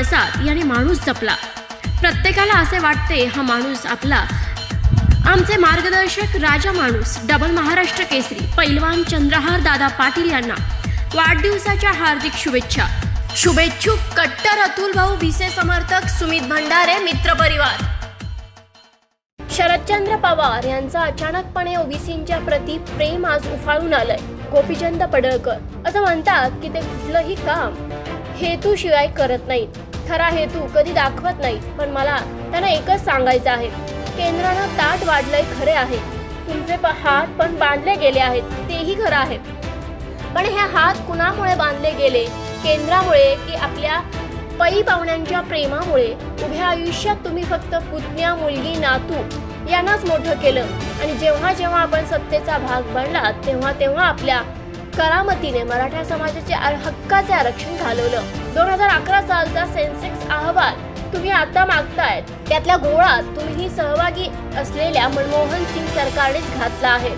माणसात याने माणूस जपला। प्रत्येकाला असे वाटते हा माणूस आपला। आमचे मार्गदर्शक राजा माणूस डबल महाराष्ट्र केसरी पैलवान चंद्रहार दादा पाटील यांना वाढदिवसाच्या हार्दिक शुभेच्छा। शुभेच्छुक कट्टर अतुल भाऊ भिसे समर्थक सुमित भंडारे मित्र परिवार। शरदचंद्र पवार यांचा अचानकपणे ओबीसींच्या प्रति प्रेम आज उफाळून आलंय। गोपीचंद पडळकर असं म्हणतात की ते कुठलंही काम हेतू शिवाय करत नाहीत, खरा हेतू कधी दाखवत नाही। पण मला त्यांना एकच सांगायचं आहे, केंद्रानं ताट वाढलंय खरे आहे, तुमचे हात पण बांधले गेले आहेत तेही खरं आहे, पण हे हात कुणामुळे बांधले गेले? केंद्रामुळे की आपल्या पै पाहुण्यांच्या प्रेमामुळे? उभ्या आयुष्यात तुम्ही फक्त पुतण्या मुलगी नातू यांनाच मोठं केलं आणि जेव्हा जेव्हा आपण सत्तेचा भाग बनला तेव्हा तेव्हा आपल्या करामतीने मराठा समाजाचे हक्काचे आरक्षण घालवलं। 2011 सालचा सेन्सेक्स अहवाल तुम्ही आता मागताय, त्यातल्या घोळात तुम्हीही सहभागी असलेल्या मनमोहन सिंह सरकारनेच घातला आहे।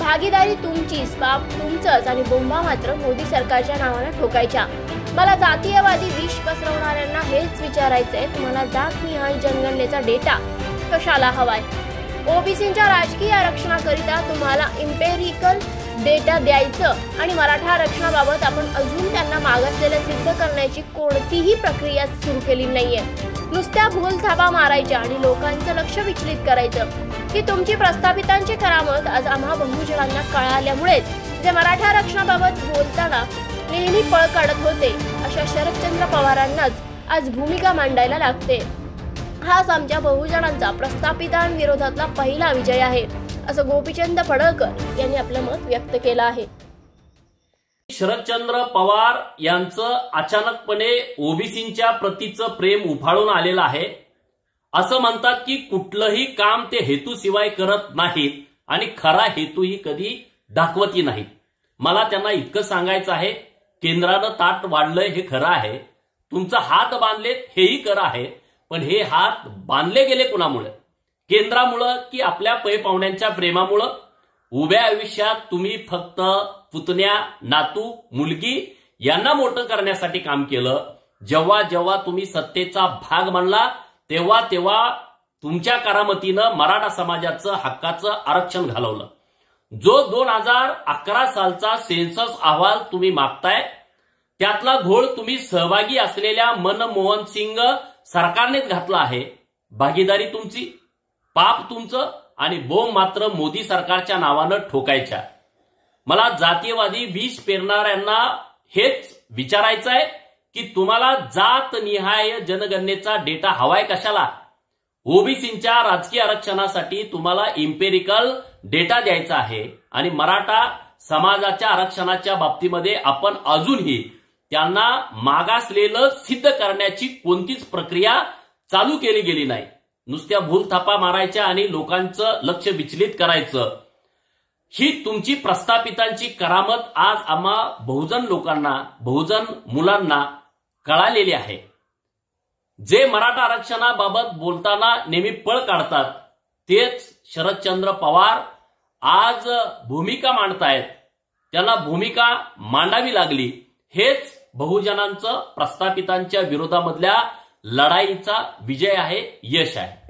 भागीदारी तुमचीच, बाप तुमचंच आणि बोंबा मात्र मोदी सरकारच्या नावानं ठोकायच्या। मला जातीयवादी विष पसरवणाऱ्यांना हेच विचारायचंय, तुम्हाला जात निहाय जनगणनेचा डेटा कशाला हवाय? ओबीसींच्या राजकीय आरक्षणाकरिता तुम्हाला इम्पेरिकल डेटा द्यायचं आणि मराठा आरक्षणाबाबत आपण अजून त्यांना मागासलेलं सिद्ध करण्याची कोणतीही प्रक्रिया सुरू केली नाहीये। नुसत्या भूलथापा मारायच्या आणि लोकांचं लक्ष विचलित करायचं की तुमची प्रस्थापितांची करामत आज आम्हा बहुजनांना कळाल्यामुळेच जे मराठा आरक्षणाबाबत बोलताना नेहमी पळ काढत होते अशा शरदचंद्र पवारांनाच आज भूमिका मांडायला लागते। हाच आमच्या बहुजनांचा प्रस्थापितांविरोधातला पहिला विजय आहे असं गोपीचंद पडळकर यांनी आपलं मत व्यक्त केलं आहे। शरदचंद्र पवार यांचं अचानकपणे ओबीसींच्या प्रतीचं प्रेम उफाळून आलेलं आहे। असं म्हणतात की कुठलंही काम ते हेतू शिवाय करत नाहीत आणि खरा हेतूही कधी दाखवतही नाहीत। मला त्यांना इतकं सांगायचं आहे, केंद्रानं ताट वाढलंय हे खरं आहे, तुमचा हात बांधलेत हेही खरं आहे, पण हे हात बांधले गेले कुणामुळे? केंद्रामुळं की आपल्या पै पाहुण्यांच्या प्रेमामुळं? उभ्या आयुष्यात तुम्ही फक्त पुतण्या नातू मुलगी यांना मोठं करण्यासाठी काम केलं। जेव्हा जेव्हा तुम्ही सत्तेचा भाग बनला तेव्हा तेव्हा तुमच्या करामतीनं मराठा समाजाचं हक्काचं आरक्षण घालवलं। जो 2011 सालचा सेन्सस अहवाल तुम्ही मागताय त्यातला घोळ तुम्ही सहभागी असलेल्या मनमोहन सिंह सरकारनेच घातला आहे। भागीदारी तुमची, पाप तुमचं आणि बोंब मात्र मोदी सरकारच्या नावानं ठोकायच्या। मला जातीयवादी विष पेरणाऱ्यांना हेच विचारायचं आहे की तुम्हाला जात निहाय जनगणनेचा डेटा हवाय कशाला? ओबीसींच्या राजकीय आरक्षणासाठी तुम्हाला इम्पेरिकल डेटा द्यायचा आहे आणि मराठा समाजाच्या आरक्षणाच्या बाबतीमध्ये आपण अजूनही त्यांना मागासलेलं सिद्ध करण्याची कोणतीच प्रक्रिया चालू केली गेली नाही। नुसत्या भूलथापा मारायच्या आणि लोकांचं लक्ष विचलित करायचं ही तुमची प्रस्थापितांची करामत आज आम्हा बहुजन लोकांना बहुजन मुलांना कळालेली आहे। जे मराठा आरक्षणाबाबत बोलताना नेहमी पळ काढतात तेच शरदचंद्र पवार आज भूमिका मांडतायत, त्यांना भूमिका मांडावी लागली। हेच बहुजनांचं प्रस्थापितांच्या विरोधामधल्या लढाईचा विजय आहे, यश आहे।